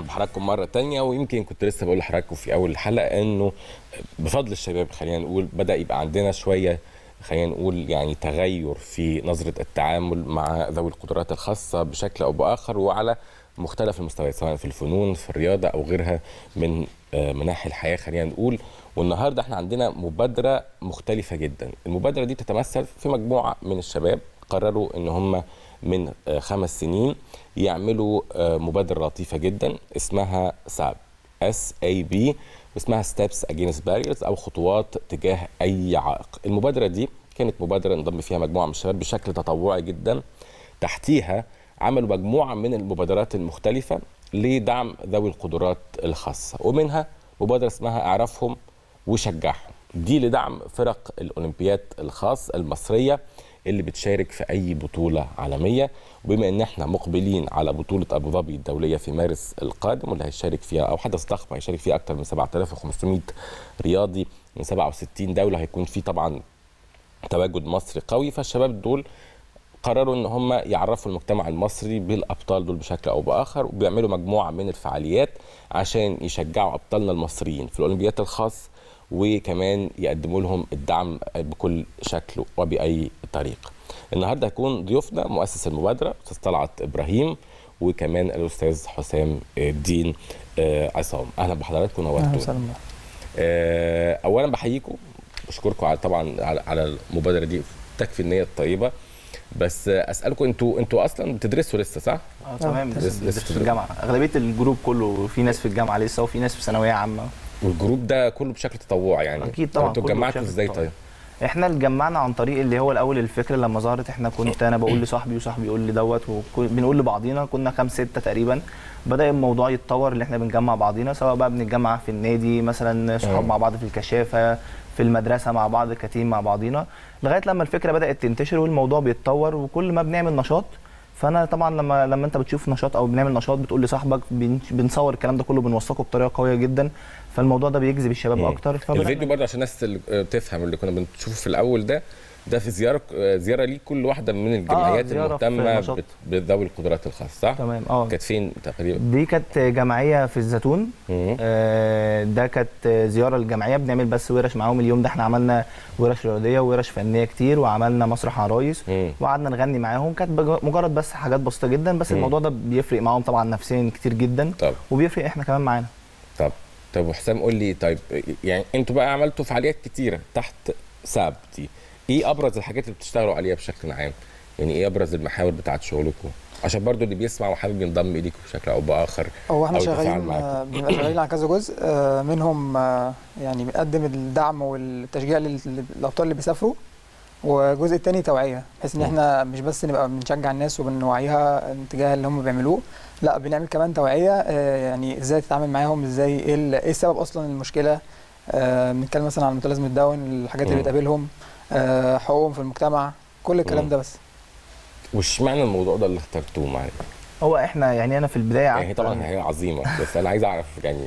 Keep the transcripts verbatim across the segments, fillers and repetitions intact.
نرحب بحضراتكم مره ثانيه. ويمكن كنت لسه بقول لحضراتكم في اول الحلقه انه بفضل الشباب خلينا نقول بدا يبقى عندنا شويه خلينا نقول يعني تغير في نظره التعامل مع ذوي القدرات الخاصه بشكل او باخر، وعلى مختلف المستويات سواء في الفنون في الرياضه او غيرها من مناحي الحياه خلينا نقول. والنهارده احنا عندنا مبادره مختلفه جدا. المبادره دي تتمثل في مجموعه من الشباب قرروا ان هم من خمس سنين يعملوا مبادره لطيفه جدا اسمها ساب اس اي بي، واسمها ستابس اجينست باريرز او خطوات تجاه اي عائق. المبادره دي كانت مبادره انضم فيها مجموعه من الشباب بشكل تطوعي جدا، تحتيها عملوا مجموعه من المبادرات المختلفه لدعم ذوي القدرات الخاصه، ومنها مبادره اسمها اعرفهم وشجعهم، دي لدعم فرق الاولمبياد الخاص المصريه اللي بتشارك في اي بطوله عالميه. وبما ان احنا مقبلين على بطوله ابوظبي الدوليه في مارس القادم واللي هيشارك فيها او حدث ضخم هيشارك فيها اكثر من سبعة آلاف وخمسمائة رياضي من سبعة وستين دوله، هيكون في طبعا تواجد مصري قوي. فالشباب دول قرروا ان هم يعرفوا المجتمع المصري بالابطال دول بشكل او باخر، وبيعملوا مجموعه من الفعاليات عشان يشجعوا ابطالنا المصريين في الاولمبياد الخاص، وكمان يقدموا لهم الدعم بكل شكله وباي طريقه. النهارده هيكون ضيوفنا مؤسس المبادره الاستاذ طلعت ابراهيم، وكمان الاستاذ حسام الدين عصام. اهلا بحضراتكم ونورتونا. اولا بحييكم بشكركم على طبعا على المبادره دي، تكفي النيه الطيبه. بس اسالكم انتوا انتوا اصلا بتدرسوا لسه صح؟ اه تمام، لسه في الجامعه. اغلبيه الجروب كله في ناس في الجامعه لسه وفي ناس في ثانويه عامه. والجروب ده كله بشكل تطوعي يعني؟ اكيد طبعا. انتوا اتجمعتوا ازاي طيب؟ احنا اتجمعنا عن طريق اللي هو الاول الفكره لما ظهرت. احنا كنت انا بقول لصاحبي وصاحبي يقول لي دوت، وبنقول لبعضينا. كنا خمسه سته تقريبا. بدا الموضوع يتطور اللي احنا بنجمع بعضينا، سواء بقى بنتجمع في النادي مثلا، صحاب مع بعض في الكشافه، في المدرسه مع بعض كتيم مع بعضينا، لغايه لما الفكره بدات تنتشر والموضوع بيتطور. وكل ما بنعمل نشاط، فانا طبعا لما لما انت بتشوف نشاط او بنعمل نشاط بتقول لصاحبك، بنصور الكلام ده كله بنوثقه بطريقه قويه جدا، فالموضوع ده بيجذب الشباب مم. اكتر. الفيديو برضه عشان الناس تفهم، اللي كنا بنشوفه في الاول ده ده في زياره زياره ليه كل واحده من الجمعيات آه المهتمه بذوي القدرات الخاصه صح؟ تمام. اه كانت فين تقريبا؟ دي كانت جمعيه في الزيتون. آه ده كانت زياره للجمعيه، بنعمل بس ورش معاهم. اليوم ده احنا عملنا ورش رياضيه وورش فنيه كتير، وعملنا مسرح عرايس وقعدنا نغني معاهم. كانت مجرد بس حاجات بسيطه جدا، بس مم. الموضوع ده بيفرق معاهم طبعا نفسيا كتير جدا. طب. وبيفرق احنا كمان معانا. طب طب وحسام قول لي، طيب يعني انتوا بقى عملتوا فعاليات كتيره تحت ساب دي، ايه ابرز الحاجات اللي بتشتغلوا عليها بشكل عام؟ يعني ايه ابرز المحاور بتاعت شغلكم؟ عشان برضو اللي بيسمع وحابب ينضم اليكم بشكل او باخر. هو احنا شغالين بنبقى شغالين على كذا جزء، منهم يعني بنقدم الدعم والتشجيع للابطال اللي بيسافروا، وجزء تاني توعيه، بحيث ان احنا مش بس نبقى بنشجع الناس وبنوعيها تجاه اللي هم بيعملوه، لا بنعمل كمان توعيه يعني ازاي تتعامل معاهم، ازاي ايه السبب اصلا المشكله. بنتكلم مثلا عن متلازمه داون، الحاجات اللي بتقابلهم، حقوقهم في المجتمع، كل الكلام ده. بس وش معنى الموضوع ده اللي اخترتوه معايا؟ هو احنا يعني انا في البدايه يعني طبعا هي عظيمه، بس انا عايز اعرف يعني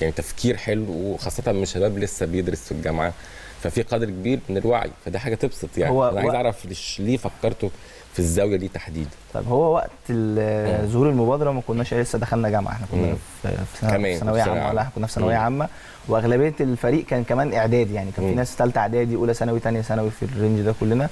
يعني تفكير حلو، وخاصه من شباب لسه بيدرس في الجامعه، ففي قدر كبير من الوعي، فده حاجه تبسط يعني. انا عايز اعرف ليه فكرتوا في الزاويه دي تحديدا. طب هو وقت ظهور المبادره ما كناش لسه دخلنا جامعه، احنا كنا في ثانويه عامه. لا كنا في ثانويه عامه، واغلبيه الفريق كان كمان اعدادي، يعني كان في ناس ثالثه اعدادي، اولى ثانوي، ثانيه ثانوي، في الرينج ده كلنا.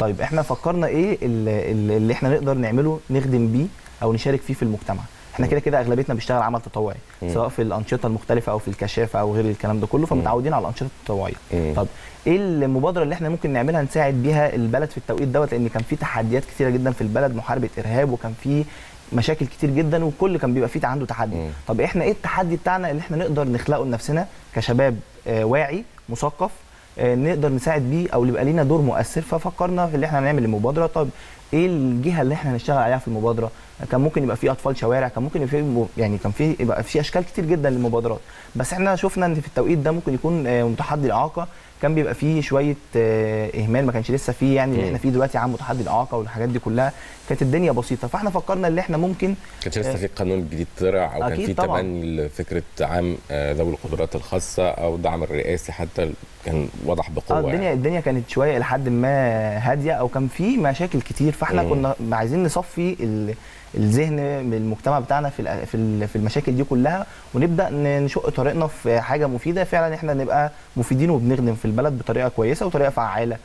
طيب احنا فكرنا ايه اللي, اللي احنا نقدر نعمله نخدم بيه او نشارك فيه في المجتمع. احنا كده كده اغلبيتنا بنشتغل عمل تطوعي، سواء في الانشطه المختلفه او في الكشافه او غير الكلام ده كله، فمتعودين على الانشطه التطوعيه. طب ايه المبادره اللي احنا ممكن نعملها نساعد بيها البلد في التوقيت دوت؟ لان كان في تحديات كثيره جدا في البلد، محاربه ارهاب، وكان في مشاكل كتير جدا، وكل كان بيبقى فيه عنده تحدي. طب احنا ايه التحدي بتاعنا اللي احنا نقدر نخلقه لنفسنا كشباب واعي مثقف نقدر نساعد بيه او يبقى لينا دور مؤثر؟ ففكرنا في اللي احنا هنعمل المبادره. طب ايه الجهه اللي احنا هنشتغل عليها في المبادره؟ كان ممكن يبقى في اطفال شوارع، كان ممكن يبقى في يعني كان في يبقى في اشكال كتير جدا للمبادرات، بس احنا شفنا ان في التوقيت ده ممكن يكون متحدي الاعاقه، كان بيبقى فيه شويه اهمال، ما كانش لسه فيه يعني اللي احنا فيه دلوقتي عن تحدي الاعاقه والحاجات دي كلها، كانت الدنيا بسيطه. فاحنا فكرنا ان احنا ممكن كانش لسه في قانون جديد طلع، او كان في تبني لفكره عام ذوي القدرات الخاصه او الدعم الرئاسي حتى كان واضح بقوه. اه الدنيا يعني. الدنيا كانت شويه الى حد ما هاديه، او كان في مشاكل كتير، فاحنا مم. كنا عايزين نصفي الذهن من المجتمع بتاعنا في في المشاكل دي كلها، ونبدا نشق طريقنا في حاجه مفيده فعلا، احنا نبقى مفيدين وبنخدم في البلد بطريقه كويسه وطريقه فعاله.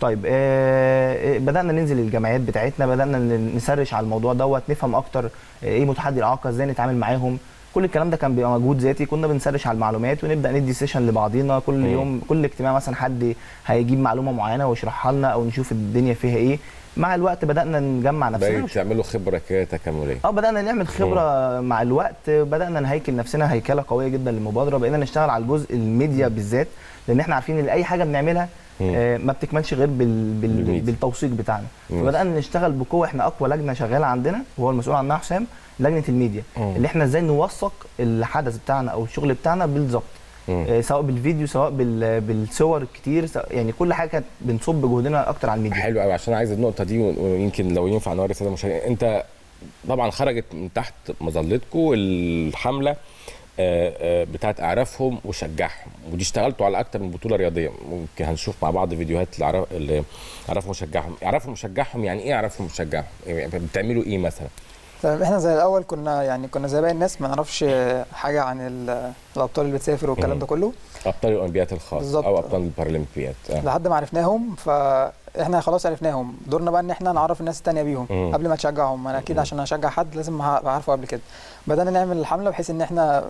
طيب آه بدانا ننزل الجمعيات بتاعتنا، بدانا نسرش على الموضوع دوت، نفهم اكتر ايه متحدي الاعاقه، ازاي نتعامل معاهم. كل الكلام ده كان بيبقى مجهود ذاتي، كنا بنسرش على المعلومات ونبدا ندي سيشن لبعضينا كل مم. يوم، كل اجتماع مثلا حد هيجيب معلومه معينه ويشرحها لنا، او نشوف الدنيا فيها ايه. مع الوقت بدانا نجمع نفسنا، تعملوا خبره كده تكامليه. اه بدانا نعمل خبره مم. مع الوقت، بدانا نهيكل نفسنا هيكله قويه جدا للمبادره. بقينا نشتغل على الجزء الميديا بالذات، لان احنا عارفين ان اي حاجه بنعملها آه ما بتكملش غير بال... بال... بالتوثيق بتاعنا. مم. فبدانا نشتغل بقوه. احنا اقوى لجنه شغاله عندنا وهو المسؤول عنها حسام، لجنه الميديا، مم. اللي احنا ازاي نوثق الحدث بتاعنا او الشغل بتاعنا بالظبط، آه سواء بالفيديو سواء بال... بالصور الكتير، سواء... يعني كل حاجه كانت بنصب جهدنا اكتر على الميديا. حلو قوي، عشان عايز النقطه دي ويمكن لو ينفع نوري الساده المشاهدين. انت طبعا خرجت من تحت مظلتكم الحمله بتاعت اعرفهم وشجعهم، ودي اشتغلتوا على اكتر من بطوله رياضيه، ممكن هنشوف مع بعض فيديوهات اللي اعرفهم وشجعهم. اعرفهم وشجعهم يعني ايه؟ اعرفهم وشجعهم يعني بتعملوا ايه مثلا؟ طيب احنا زي الاول كنا يعني كنا زي باقي الناس ما نعرفش حاجه عن الابطال اللي بتسافر والكلام ده كله، ابطال الاولمبيات الخاص او ابطال البارالمبيات، آه. لحد ما عرفناهم، فاحنا خلاص عرفناهم، دورنا بقى ان احنا نعرف الناس الثانيه بيهم مم. قبل ما تشجعهم. انا اكيد مم. عشان اشجع حد لازم اعرفه قبل كده. بدانا نعمل الحمله بحيث ان احنا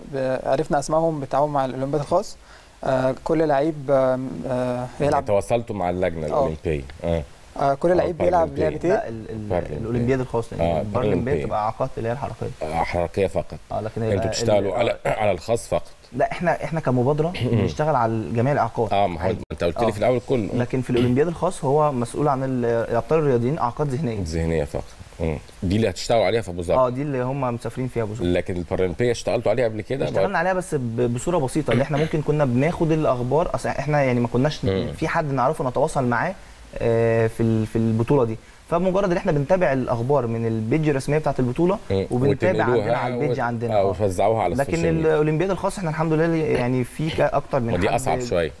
عرفنا اسمائهم بالتعاون مع الاولمبياد الخاص، آه كل لعيب آه آه يلعب. تواصلتوا مع اللجنه الاولمبيه؟ اه آه كل لعيب بيلعب لعبتين. لا الاولمبياد الخاص، يعني البارالمبيات تبقى اعاقات اللي هي الحركيه، آه حركيه فقط. اه لكن انتوا بتشتغلوا على على الخاص فقط؟ لا احنا احنا كمبادره بنشتغل على جميع الاعاقات. اه ما انت قلت لي في الاول كله، لكن في الاولمبياد الخاص هو مسؤول عن الابطال الرياضيين اعاقات ذهنيه ذهنيه فقط. مم. دي اللي هتشتغلوا عليها في ابوظبي؟ اه دي اللي هم مسافرين فيها ابوظبي. لكن البارالمبيه اشتغلتوا عليها قبل كده؟ اشتغلنا عليها بس بصوره بسيطه، اللي احنا ممكن كنا بناخد الاخبار، اصل احنا يعني ما كناش في حد نعرفه نتواصل معاه في في البطوله دي، فمجرد ان احنا بنتابع الاخبار من البيج الرسميه بتاعه البطوله وبنتابع عندنا على البيج عندنا وفزعوها على السوشيال ميديا. لكن الاولمبياد الخاص احنا الحمد لله يعني في اكتر من حد، ودي اصعب شويه،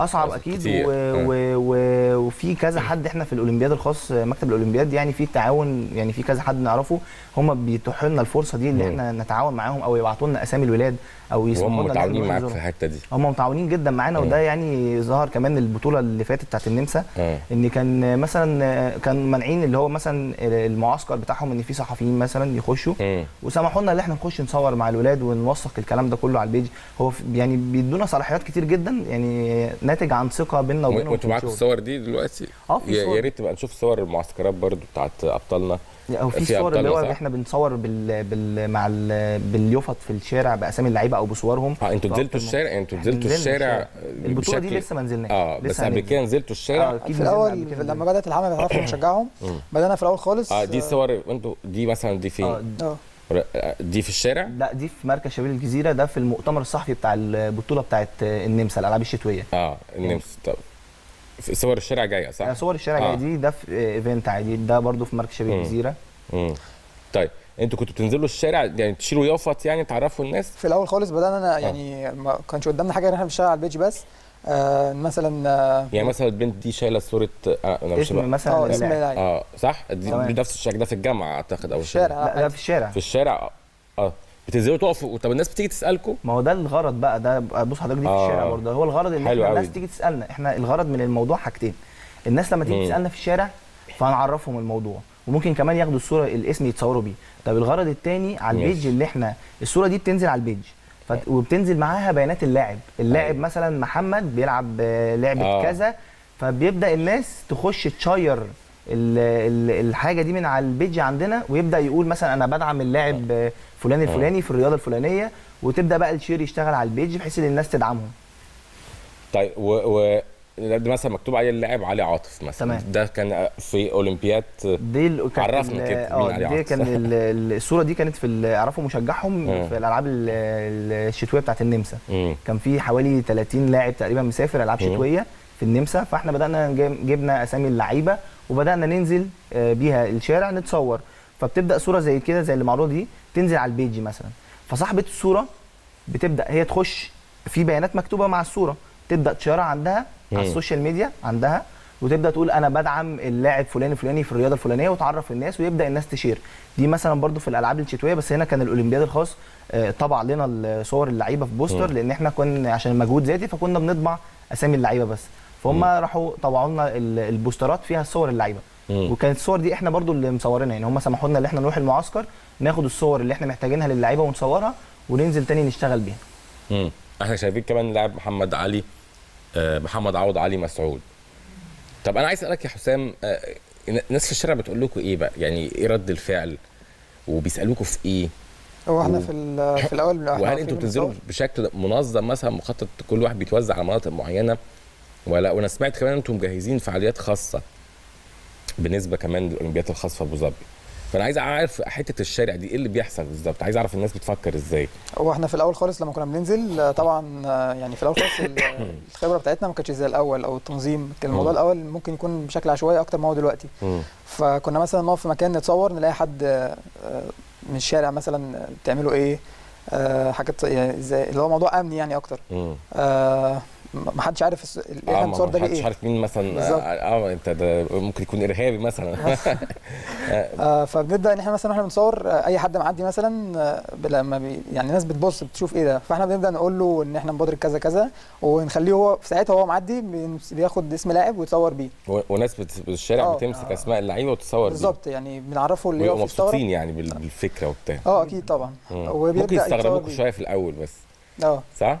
اصعب اكيد، وفي كذا حد. احنا في الاولمبياد الخاص مكتب الاولمبياد يعني في تعاون، يعني في كذا حد نعرفه هم بيتيحوا لنا الفرصه دي ان احنا نتعاون معاهم، او يبعتوا لنا اسامي الولاد، او يسمحوا لنا. هم متعاونين معاك في الحته دي؟ هم متعاونين جدا معانا، وده يعني ظهر كمان البطوله اللي فاتت بتاعت النمسا، ان كان مثلا كان مانعين اللي هو مثلا المعسكر بتاعهم ان في صحفيين مثلا يخشوا، وسمحوا لنا ان احنا نخش نصور مع الولاد ونوثق الكلام ده كله على البيج. هو يعني بيدونا صلاحيات كتير جدا يعني ناتج عن ثقه بيننا وبينهم. وانتوا معاكم الصور دي دلوقتي؟ اه في صور. يا ريت تبقى نشوف صور المعسكرات برضو بتاعت ابطالنا، او في صور اللي هو احنا بنصور بال, بال... مع ال... باليوفط في الشارع باسامي اللعيبه او بصورهم. اه انتوا نزلتوا الشارع؟ انتوا نزلتوا الشارع البطوله دي؟ لسه ما نزلناش. اه بس قبل كده نزلتوا الشارع؟ اه اكيد. في الاول لما بدات الحمله بتعرفوا نشجعهم، بدانا في الاول خالص. اه دي صور انتوا دي مثلا دي فين؟ اه دي في الشارع؟ لا دي في مركز شباب الجزيره، ده في المؤتمر الصحفي بتاع البطوله بتاعت النمسا الالعاب الشتويه. اه النمسا. طب صور الشارع جايه صح؟ صور الشارع آه. جايه دي، ده في ايفنت عادي، ده برضو في مركز شباب الجزيره. امم طيب انتوا كنتوا بتنزلوا الشارع يعني تشيلوا يافط يعني تعرفوا الناس؟ في الاول خالص بدانا انا يعني آه. ما كانش قدامنا حاجه غير احنا بنشتغل على البيج بس. آه مثلا آه يعني مثلا البنت دي شايله صوره آه انا مش اسم مثلا اه اسم اللاعب اه صح؟ بنفس الشكل ده في الجامعه اعتقد او الشارع؟ لا ده في الشارع. في الشارع اه بتنزلوا تقفوا؟ طب الناس بتيجي تسالكم؟ ما هو ده الغرض بقى، ده بص حضرتك دي آه في الشارع برضه، هو الغرض ان احنا الناس تيجي تسالنا. احنا الغرض من الموضوع حاجتين، الناس لما تيجي تسالنا في الشارع فهنعرفهم الموضوع، وممكن كمان ياخدوا الصوره الاسم يتصوروا بيه. طب الغرض الثاني على البيج اللي احنا الصوره دي بتنزل على البيج وبتنزل معاها بيانات اللاعب، اللاعب مثلا محمد بيلعب لعبه آه. كذا، فبيبدا الناس تخش تشير الحاجه دي من على البيج عندنا، ويبدا يقول مثلا انا بدعم اللاعب فلان الفلاني في الرياضه الفلانيه، وتبدا بقى الشير يشتغل على البيج بحيث ان الناس تدعمهم. طيب و, و... مثلا مكتوب عليه اللاعب علي عاطف مثلا، ده كان في اولمبياد دي، عرفنا كده مين علي عاطف. دي كان الصوره دي كانت في اعرفهم وشجعهم في الالعاب الشتويه بتاعت النمسا، كان في حوالي ثلاثين لاعب تقريبا مسافر العاب شتويه، في النمسا، فاحنا بدانا جبنا اسامي اللعيبه وبدانا ننزل بيها الشارع نتصور. فبتبدا صوره زي كده زي اللي معروضه دي تنزل على البيج مثلا، فصاحبه الصوره بتبدا هي تخش في بيانات مكتوبه مع الصوره، تبدا تشارع عندها على السوشيال ميديا عندها وتبدا تقول انا بدعم اللاعب فلان الفلاني في الرياضه الفلانيه، وتعرف الناس ويبدا الناس تشير. دي مثلا برضو في الالعاب الشتويه، بس هنا كان الاولمبياد الخاص طبع لنا صور اللعيبه في بوستر، لان احنا كنا عشان المجهود ذاتي فكنا بنطبع اسامي اللعيبه بس، فهم راحوا طبعوا لنا البوسترات فيها صور اللعيبه، وكانت الصور دي احنا برضو اللي مصورينها. يعني هم سمحوا لنا ان احنا نروح المعسكر ناخد الصور اللي احنا محتاجينها للعيبه ونصورها وننزل تاني نشتغل بيها. امم احنا شايفين كمان اللاعب محمد علي محمد عوض علي مسعود. طب انا عايز اسالك يا حسام، الناس في الشارع بتقول لكم ايه بقى؟ يعني ايه رد الفعل وبيسالوكوا في ايه؟ هو احنا و... في في الاول وهل انتوا بتنزلوا بشكل منظم مثلا مخطط كل واحد بيتوزع على مناطق معينه ولا؟ وانا سمعت كمان انتم مجهزين فعاليات خاصه بالنسبه كمان للاولمبيات الخاصه في ابوظبي، فانا عايز اعرف حته الشارع دي ايه اللي بيحصل بالظبط، عايز اعرف الناس بتفكر ازاي. هو احنا في الاول خالص لما كنا بننزل طبعا يعني في الاول خالص الخبره بتاعتنا ما كانتش زي الاول او التنظيم، كان الموضوع الاول ممكن يكون بشكل عشوائي اكتر ما هو دلوقتي. فكنا مثلا نقف في مكان نتصور نلاقي حد من الشارع مثلا بتعملوا ايه، حاجات ازاي اللي هو موضوع امني يعني اكتر، ما حدش عارف احنا الصور ده ليه، ما حدش عارف مين مثلا اه انت ده ممكن يكون ارهابي مثلا. آه فبنبدا ان احنا مثلا احنا بنصور اي حد معدي مثلا لما بي يعني الناس بتبص بتشوف ايه ده، فاحنا بنبدا نقول له ان احنا مبادره كذا كذا ونخليه هو في ساعتها وهو معدي بياخد اسم لاعب ويتصور بيه، وناس بالشارع آه بتمسك آه اسماء اللعيبه وتتصور بيه بالظبط، يعني بنعرفه اللي هو مبسوطين يعني بالفكره وبتاع. اه اكيد طبعا ممكن يستغربوكوا شويه في الاول بس اه صح؟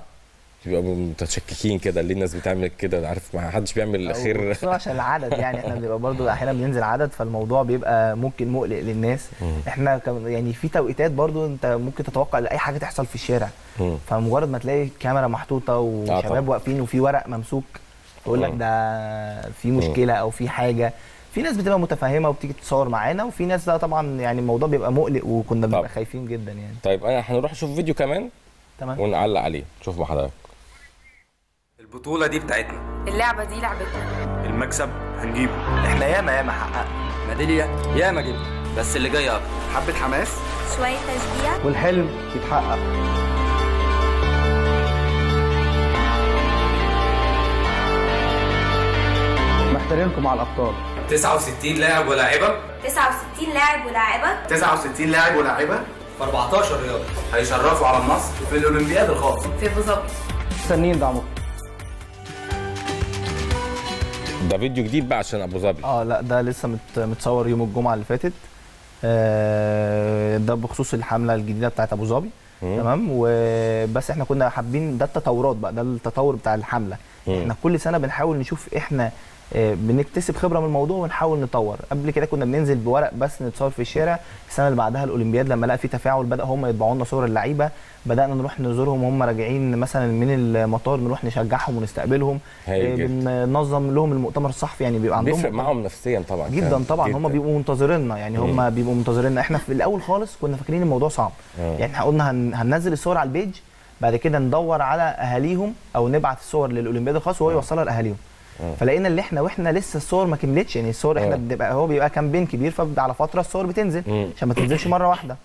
بيبقوا متشككين كده ليه الناس بتعمل كده، عارف ما حدش بيعمل خير بس عشان العدد، يعني احنا بنبقى برضو احيانا بننزل عدد فالموضوع بيبقى ممكن مقلق للناس. احنا يعني في توقيتات برضو انت ممكن تتوقع اي حاجه تحصل في الشارع، فمجرد ما تلاقي كاميرا محطوطه وشباب واقفين وفي ورق ممسوك تقول لك ده في مشكله او في حاجه، في ناس بتبقى متفاهمه وبتيجي تتصور معانا، وفي ناس لا طبعا يعني الموضوع بيبقى مقلق وكنا بنبقى خايفين جدا يعني. طيب انا هنروح نشوف فيديو كمان تمام ونعلق عليه، شوف مع حضرتك. البطولة دي بتاعتنا، اللعبة دي لعبتنا، المكسب هنجيبه، احنا ياما ياما حققنا ميدالية ياما جبنا، بس اللي جاي اكتر، حبة حماس شوية تشجيع والحلم يتحقق. محترمكم على الأبطال. تسعة وستين لاعب ولاعبة، تسعة وستين لاعب ولاعبة، تسعة وستين لاعب ولاعبة في أربعتاشر رياضة هيشرفوا على مصر في الأولمبياد الخاص في أبوظبي. مستنيين دعمكم. ده فيديو جديد بقى عشان ابوظبي؟ اه لا ده لسه مت متصور يوم الجمعه اللي فاتت، آه ده بخصوص الحمله الجديده بتاعت ابوظبي تمام، وبس احنا كنا حابين ده التطورات بقى، ده التطور بتاع الحمله. مم. احنا كل سنه بنحاول نشوف احنا آه بنكتسب خبره من الموضوع ونحاول نطور. قبل كده كنا بننزل بورق بس نتصور في الشارع، السنه اللي بعدها الاولمبياد لما لقى في تفاعل بدا هم يطبعوا لنا صور اللعيبه، بدانا نروح نزورهم وهم راجعين مثلا من المطار، نروح نشجعهم ونستقبلهم، بننظم لهم المؤتمر الصحفي، يعني بيبقى عندهم بيفرق معاهم نفسيا طبعا جدا طبعا جداً. هم بيبقوا منتظريننا يعني هم مم. بيبقوا منتظريننا. احنا في الاول خالص كنا فاكرين الموضوع صعب، مم. يعني احنا قلنا هن... هننزل الصور على البيج، بعد كده ندور على اهاليهم او نبعت الصور للاولمبياد الخاص وهو يوصلها لاهاليهم، فلقينا اللي احنا واحنا لسه الصور ما كملتش، يعني الصور احنا بنبقى هو بيبقى كامبين كبير فعلى فتره الصور بتنزل مم. عشان ما تنزلش مره واحده،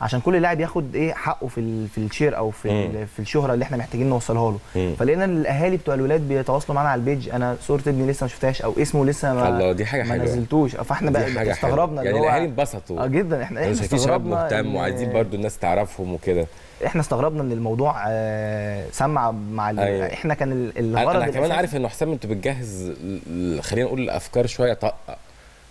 عشان كل لاعب ياخد ايه حقه في في الشير او في في الشهره اللي احنا محتاجين نوصلها له. فلقينا الاهالي بتوع الولاد بيتواصلوا معانا على البيج، انا صوره ابني لسه ما شفتهاش او اسمه لسه ما الله دي حاجه حلوه ما نزلتوش، فاحنا بقى استغربنا يعني الاهالي انبسطوا اه جدا. احنا احنا استغربنا مهتم وعايزين برضو الناس تعرفهم وكده، احنا استغربنا ان الموضوع سمع مع أيوة. احنا كان الغرض انا كمان عارف ان حسام انت بتجهز خلينا نقول الافكار شويه طاقه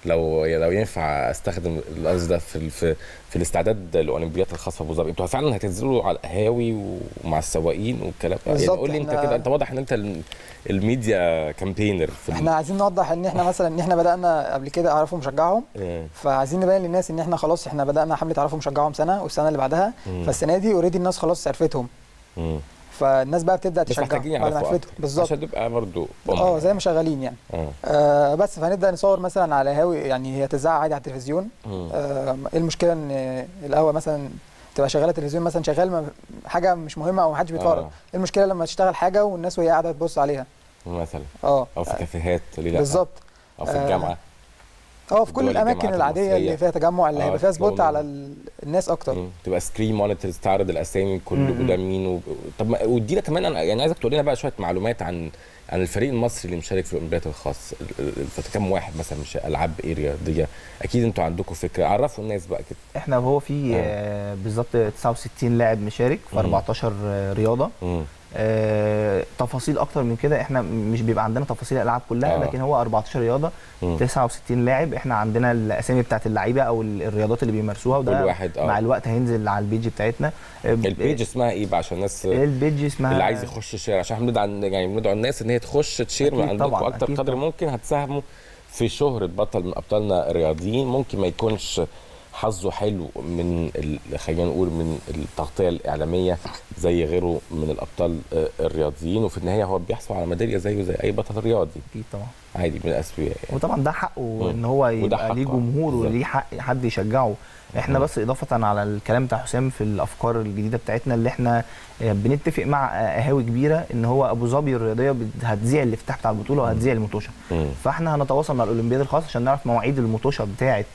لو لو ينفع استخدم اللفظ ده في في, في الاستعداد للاولمبيات الخاصه بابوظبي، انتوا فعلا هتنزلوا على القهاوي ومع السواقين والكلام ده؟ يعني قول لي انت كده، انت واضح ان انت الميديا كامبينر. احنا عايزين نوضح ان احنا مثلا ان احنا بدانا قبل كده اعرفهم وشجعهم، فعايزين نبين للناس ان احنا خلاص احنا بدانا حمله اعرفهم وشجعهم سنه والسنه اللي بعدها، فالسنه دي اوريدي الناس خلاص عرفتهم، فالناس بقى بتبدا تشجعهم بعد ما عرفتهم بالظبط عشان تبقى برضه اه زي ما شغالين يعني آه. آه بس فهنبدا نصور مثلا على هاوي، يعني هي تذاع عادي على التلفزيون. آه ايه المشكله ان القهوه مثلا تبقى شغاله التلفزيون مثلا شغال حاجه مش مهمه او ما حدش بيتفرج، ايه آه. المشكله لما تشتغل حاجه والناس وهي قاعده تبص عليها مثلا اه او في كافيهات بالظبط او في الجامعه اه في كل الاماكن العاديه اللي فيها تجمع اللي هيبقى فيها سبوت على الناس اكتر. تبقى سكرين مونيتورز تعرض الاسامي كله وده مين و... طب وادينا كمان انا يعني عايزك تقول لنا بقى شويه معلومات عن عن الفريق المصري اللي مشارك في الاولمبياد الخاص، كام واحد مثلا مش العاب ايه رياضيه؟ اكيد انتوا عندكم فكره، عرفوا الناس بقى كده. احنا وهو في آه. بالظبط تسعة وستين لاعب مشارك في أربعتاشر رياضه. مم. آه، تفاصيل اكتر من كده احنا مش بيبقى عندنا تفاصيل الالعاب كلها آه. لكن هو أربعتاشر رياضه م. تسعة وستين لاعب. احنا عندنا الاسامي بتاعت اللعيبه او الرياضات اللي بيمارسوها وده كل واحد آه. مع الوقت هينزل على البيج بتاعتنا. البيج اسمها ايه بقى عشان الناس البيج اسمها اللي عايز يخش شير، عشان احنا بندعو يعني بندعو الناس ان هي تخش تشير من عندكم اكتر قدر طبعًا. ممكن هتساهموا في شهره بطل من ابطالنا الرياضيين ممكن ما يكونش حظه حلو من خلينا نقول من التغطيه الاعلاميه زي غيره من الابطال الرياضيين، وفي النهايه هو بيحصل على ميداليه زيه زي اي بطل رياضي. اكيد طبعا عادي من الاسوياء يعني. وطبعا ده حقه ان هو يبقى ليه جمهور وليه حق حد يشجعه. احنا بس اضافه على الكلام بتاع حسام في الافكار الجديده بتاعتنا اللي احنا بنتفق مع قهاوي كبيره ان هو ابوظبي الرياضيه هتذيع الافتتاح بتاع البطوله وهتذيع المطوشه، فاحنا هنتواصل مع الاولمبياد الخاص عشان نعرف مواعيد المطوشه بتاعه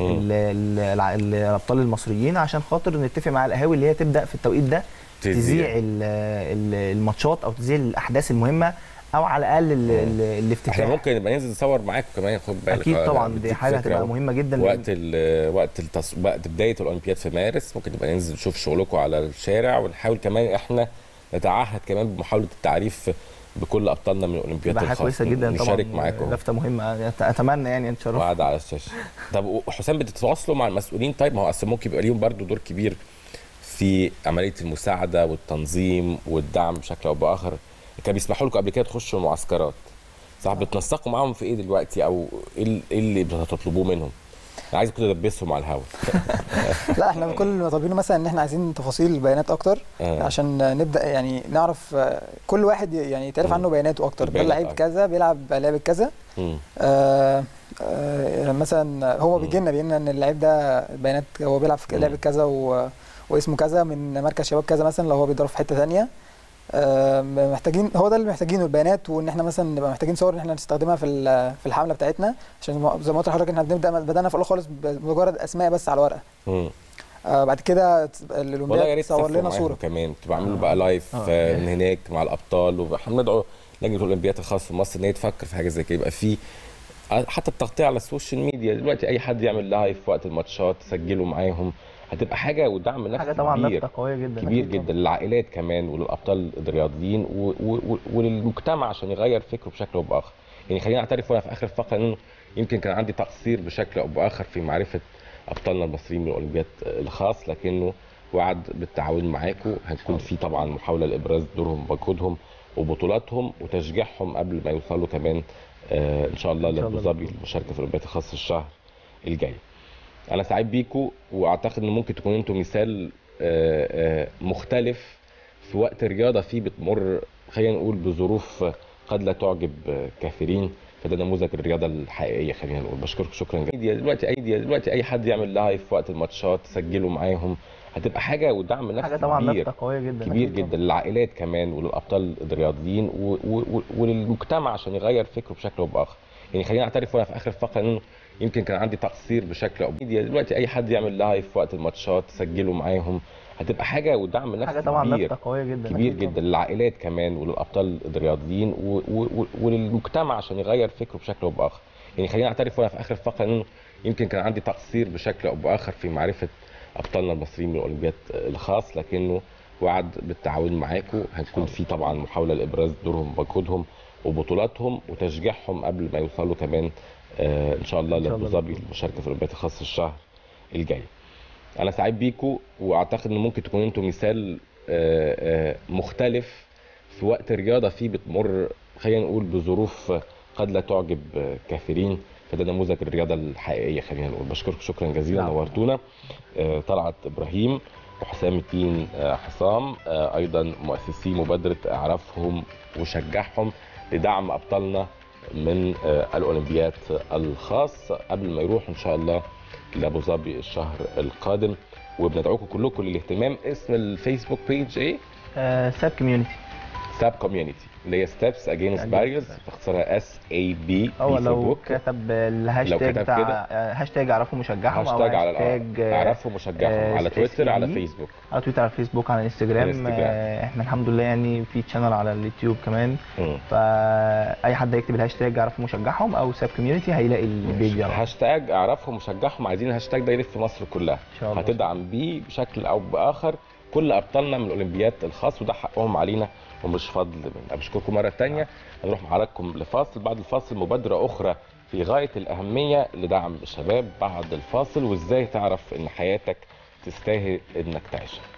الابطال المصريين عشان خاطر نتفق مع القهاوي اللي هي تبدا في التوقيت ده تذيع الماتشات او تذيع الاحداث المهمه او على الاقل الافتتاح. احنا ممكن نبقى ننزل نصور معاكم كمان، خد بالك. اكيد طبعا دي حاجه هتبقى مهمه جدا. وقت ال وقت التص... وقت بدايه الاولمبياد في مارس ممكن نبقى ننزل نشوف شغلكم على الشارع ونحاول كمان احنا نتعهد كمان بمحاوله التعريف بكل ابطالنا من الاولمبياد الخاص. حاجه كويسه جدا طبعا معاكم. لفته مهمه اتمنى يعني نتشرف قاعده على الشاشه. طب حسام بتتواصلوا مع المسؤولين؟ طيب ما هو اصل ممكن يبقى ليهم برضه دور كبير في عمليه المساعده والتنظيم والدعم بشكل او باخر. كان بيسمحوا لكم قبل كده تخشوا معسكرات صح؟ بتنسقوا معاهم في ايه دلوقتي او ايه اللي بتطلبوه منهم؟ انا عايزكم تدبسهم على الهوا. لا احنا كل اللي طالبينه مثلا ان احنا عايزين تفاصيل بيانات اكتر آه. عشان نبدا يعني نعرف كل واحد يعني يتعرف عنه بياناته اكتر. ده لعيب كذا بيلعب لعبه كذا آه آه مثلا هو بيجي لنا بيقول لنا ان اللعيب ده بيانات هو بيلعب في لعبه كذا و... واسمه كذا من مركز شباب كذا مثلا لو هو بيضرب في حته ثانيه. محتاجين هو ده اللي محتاجينه البيانات، وان احنا مثلا نبقى محتاجين صور ان احنا نستخدمها في في الحمله بتاعتنا عشان زي ما قلت لحضرتك احنا بنبدا بدانا في الاول خالص بمجرد اسماء بس على ورقه. امم آه بعد كده الاولمبياد تصور لنا صوره كمان تبقى عاملين بقى لايف من آه. آه. هناك مع الابطال، وهندعو ندعو لجنه الاولمبياد الخاص في مصر ان هي تفكر في حاجه زي كده، يبقى في حتى التغطيه على السوشيال ميديا دلوقتي اي حد يعمل لايف وقت الماتشات تسجلوا معاهم، هتبقى حاجه ودعم نفسي حاجه طبعا كبير قويه جدا كبير جدا للعائلات كمان وللابطال الرياضيين وللمجتمع عشان يغير فكره بشكل او باخر. يعني خلينا نعترف وانا في اخر الفقره انه يمكن كان عندي تقصير بشكل او باخر في معرفه ابطالنا المصريين بالاولمبياد الخاص، لكنه وعد بالتعاون معاكم هتكون في طبعا محاوله لابراز دورهم ومجهودهم وبطولاتهم وتشجيعهم قبل ما يوصلوا كمان آه ان شاء الله لابوظبي للمشاركه في الاولمبياد الخاص الشهر الجاي. أنا سعيد بيكم وأعتقد إن ممكن تكونوا أنتم مثال مختلف في وقت الرياضة فيه بتمر خلينا نقول بظروف قد لا تعجب كثيرين، فده نموذج الرياضة الحقيقية خلينا نقول. بشكركم شكرا جدا. دلوقتي أي دلوقتي أي حد يعمل لايف وقت الماتشات تسجلوا معاهم هتبقى حاجة ودعم نفسي حاجة طبعا كبير قوية جدا كبير جدا للعائلات كمان وللأبطال الرياضيين وللمجتمع عشان يغير فكره بشكل أو بآخر. يعني خلينا نعترف وانا في اخر الفقره انه يمكن كان عندي تقصير بشكل او دلوقتي اي حد يعمل لايف وقت الماتشات تسجلوا معاهم هتبقى حاجه ودعم نفسي حاجه طبعا لفته قويه جدا كبير جدا للعائلات كمان وللابطال الرياضيين وللمجتمع عشان يغير فكره بشكل او باخر. يعني خلينا نعترف وانا في اخر الفقره انه يمكن كان عندي تقصير بشكل او باخر في معرفه ابطالنا المصريين بالاولمبياد الخاص، لكنه وعد بالتعاون معاكم هتكون في طبعا محاوله لابراز دورهم ومجهودهم وبطولاتهم وتشجيعهم قبل ما يوصلوا كمان آه ان شاء الله لابوظبي للمشاركه في الاولمبياد الخاص الشهر الجاي. انا سعيد بيكم واعتقد ان ممكن تكونوا انتم مثال آه آه مختلف في وقت الرياضه فيه بتمر خلينا نقول بظروف قد لا تعجب كثيرين، فده نموذج الرياضه الحقيقيه خلينا نقول. بشكركم شكرا جزيلا. نورتونا. آه طلعت ابراهيم وحسام الدين آه حسام آه ايضا مؤسسي مبادره اعرفهم وشجعهم لدعم ابطالنا من الاولمبياد الخاص قبل ما يروح ان شاء الله لابوظبي الشهر القادم. وبندعوكم كلكم للاهتمام. اسم الفيسبوك بيج ايه؟ ساب كوميونتي ساب كوميونتي اللي هي ستابس اجينست باريرز، اختصارها اس اي بي في فيسبوك. كتب الهاشتاج بتاع هاشتاج اعرفهم وشجعهم، هاشتاج اعرفهم وشجعهم على تويتر، على فيسبوك، على تويتر، على فيسبوك، على انستجرام. احنا الحمد لله يعني في تشانل على اليوتيوب كمان، فاي حد هيكتب الهاشتاج اعرفهم وشجعهم او ساب كوميونتي هيلاقي البيج. هاشتاج اعرفهم وشجعهم، عايزين الهاشتاج ده يلف في مصر كلها، هتدعم بيه بشكل او باخر كل ابطالنا من الاولمبياد الخاص، وده حقهم علينا ومش فضل مننا. بشكركم مره ثانيه، هنروح مع حضراتكم لفاصل، بعد الفاصل مبادره اخرى في غايه الاهميه لدعم الشباب. بعد الفاصل، وازاي تعرف ان حياتك تستاهل انك تعيشها.